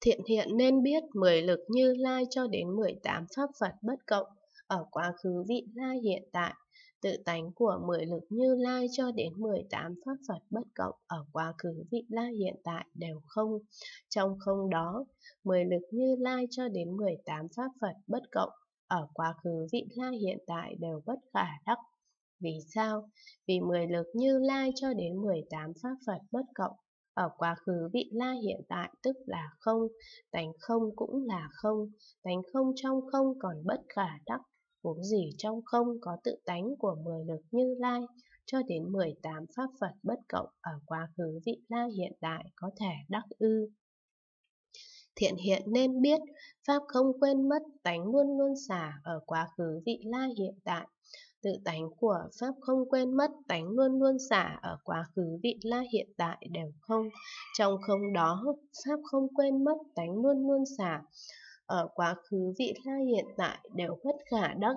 Thiện hiện nên biết 10 lực Như Lai cho đến 18 pháp Phật bất cộng ở quá khứ vị lai hiện tại, tự tánh của 10 lực Như Lai cho đến 18 pháp Phật bất cộng ở quá khứ vị lai hiện tại đều không. Trong không đó, 10 lực Như Lai cho đến 18 pháp Phật bất cộng ở quá khứ vị lai hiện tại đều bất khả đắc. Vì sao? Vì 10 lực Như Lai cho đến 18 pháp Phật bất cộng ở quá khứ vị lai hiện tại tức là không, tánh không cũng là không, tánh không trong không còn bất khả đắc, huống gì trong không có tự tánh của 10 lực Như Lai cho đến 18 pháp Phật bất cộng ở quá khứ vị lai hiện tại có thể đắc ư. Thiện hiện nên biết, pháp không quên mất, tánh luôn luôn xả ở quá khứ vị lai hiện tại. Tự tánh của pháp không quên mất, tánh luôn luôn xả ở quá khứ vị lai hiện tại đều không. Trong không đó, pháp không quên mất, tánh luôn luôn xả ở quá khứ vị lai hiện tại đều bất khả đắc.